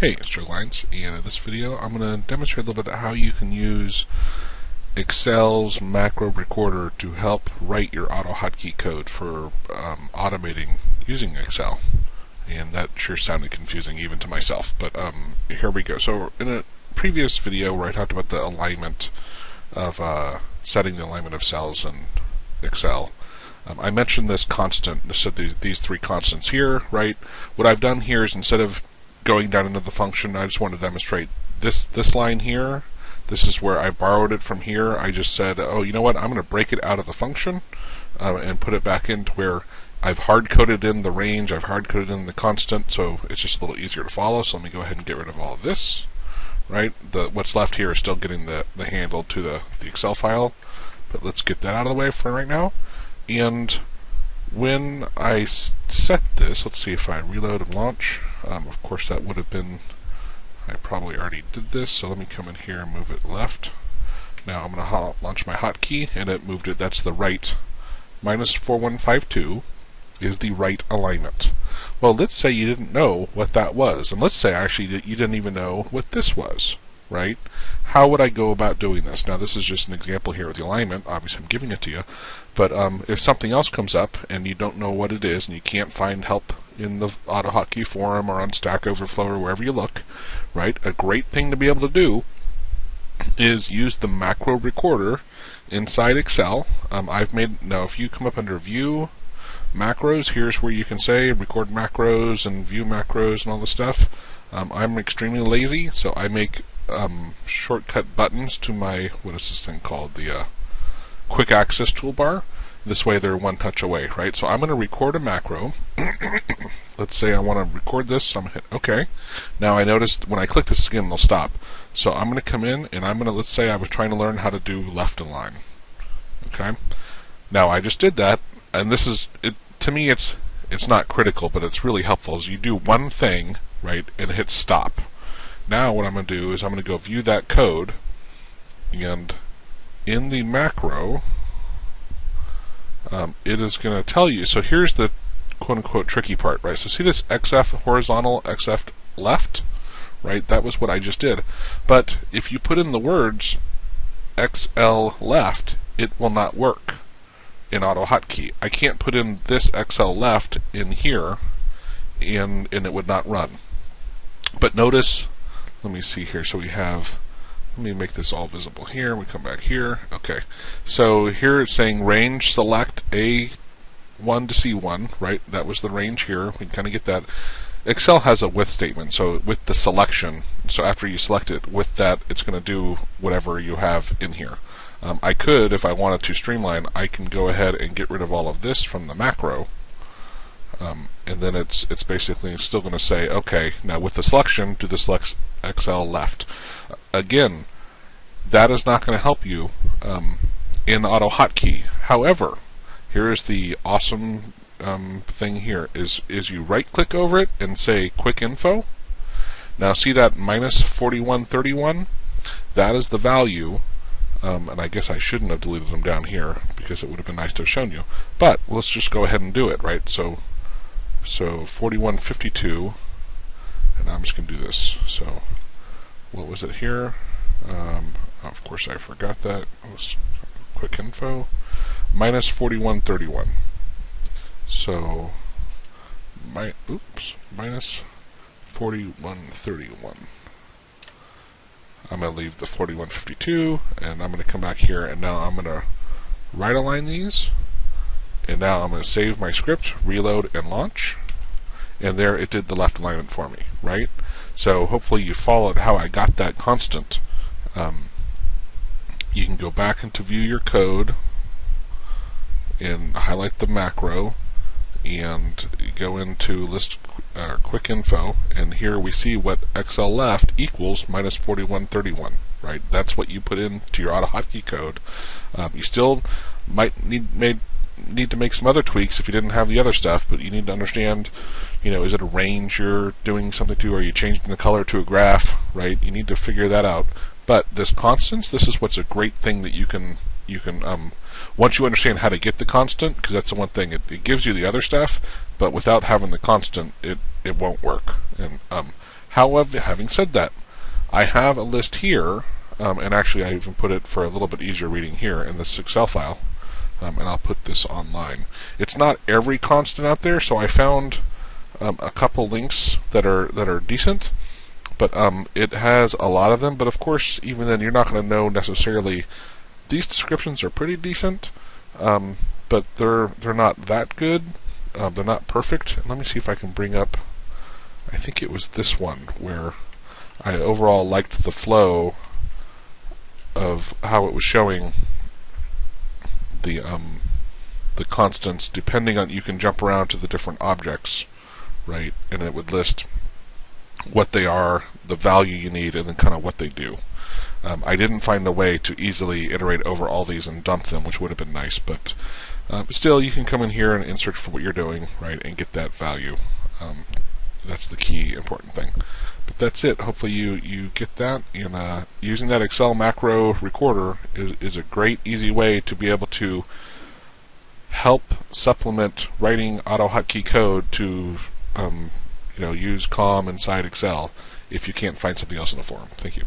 Hey, it's Joe Lines, and in this video I'm going to demonstrate a little bit how you can use Excel's macro recorder to help write your AutoHotkey code for automating using Excel. And that sure sounded confusing even to myself, but here we go. So in a previous video where I talked about the alignment of setting the alignment of cells in Excel, I mentioned this constant, so these three constants here, right? What I've done here is, instead of going down into the function, I just want to demonstrate this line here. This is where I borrowed it from here. I just said, oh, you know what, I'm going to break it out of the function and put it back into where I've hard-coded in the range, I've hard-coded in the constant, so it's just a little easier to follow. So let me go ahead and get rid of all of this, right? What's left here is still getting the handle to the Excel file, but let's get that out of the way for right now. And when I set this, let's see if I reload and launch. Of course, that would have been, I probably already did this, so let me come in here and move it left. Now I'm going to launch my hotkey, and it moved it. That's the right, -4152 is the right alignment. Well, let's say you didn't know what that was, and let's say actually you didn't even know what this was, right? How would I go about doing this? Now, this is just an example here with the alignment. Obviously, I'm giving it to you, but if something else comes up and you don't know what it is and you can't find help in the AutoHotkey forum or on Stack Overflow or wherever you look, right, a great thing to be able to do is use the macro recorder inside Excel. Now, if you come up under View, Macros, here's where you can say record macros and view macros and all this stuff. I'm extremely lazy, so I make shortcut buttons to my, what is this thing called, the quick access toolbar. This way they're one touch away, right? So I'm going to record a macro. Let's say I want to record this, so I'm going to hit OK. Now I noticed when I click this again, they'll stop. So I'm going to come in and I'm going to, let's say I was trying to learn how to do left align. Okay? Now I just did that, and this is, to me it's not critical, but it's really helpful. Is you do one thing, right, and hit stop. Now what I'm going to do is I'm going to go view that code, and in the macro, it is going to tell you. So here's the quote-unquote tricky part, right? So see this XF horizontal, XF left, right? That was what I just did. But if you put in the words XL left, it will not work in AutoHotkey. I can't put in this XL left in here, and it would not run. But notice, let me see here, so we have, let me make this all visible here, we come back here, okay. So here it's saying range select A1 to C1, right? That was the range here, we can kind of get that. Excel has a with statement, so with the selection, so after you select it, with that it's going to do whatever you have in here. I could, if I wanted to streamline, I can go ahead and get rid of all of this from the macro. And then it's basically still going to say, okay, now with the selection, do the select XL left. Again, that is not going to help you in AutoHotkey. However, here is the awesome thing here, is you right-click over it and say Quick Info. Now see that -4131? That is the value. And I guess I shouldn't have deleted them down here because it would have been nice to have shown you. But let's just go ahead and do it, right? So 4152, and I'm just going to do this. So what was it here? Of course I forgot that. Let's quick info. -4131. So -4131. I'm going to leave the 4152, and I'm going to come back here, and now I'm going to right align these, and now I'm going to save my script, reload, and launch, and there it did the left alignment for me, right? So hopefully you followed how I got that constant. You can go back into view your code and highlight the macro and go into list quick info, and here we see what XL left equals -4131, right? That's what you put into your AutoHotkey code. You still might need to make some other tweaks if you didn't have the other stuff, but you need to understand, you know, is it a range you're doing something to? Are you changing the color to a graph, right? You need to figure that out. But this constants, this is what's a great thing that you can once you understand how to get the constant, because that's the one thing, it gives you the other stuff, but without having the constant, it won't work. And However, having said that, I have a list here, and actually I even put it for a little bit easier reading here in this Excel file, and I'll put this online. It's not every constant out there, so I found a couple links that are decent, but it has a lot of them. But of course, even then, you're not going to know necessarily. These descriptions are pretty decent, but they're not that good. They're not perfect. Let me see if I can bring up. I think it was this one where I overall liked the flow of how it was showing the constants, depending on, you can jump around to the different objects, right? And it would list what they are, the value you need, and then kind of what they do. I didn't find a way to easily iterate over all these and dump them, which would have been nice, but still, you can come in here and search for what you're doing, right, and get that value. That's the key important thing. But that's it. Hopefully you get that. And using that Excel macro recorder is a great, easy way to be able to help supplement writing AutoHotkey code to use COM inside Excel if you can't find something else in the forum. Thank you.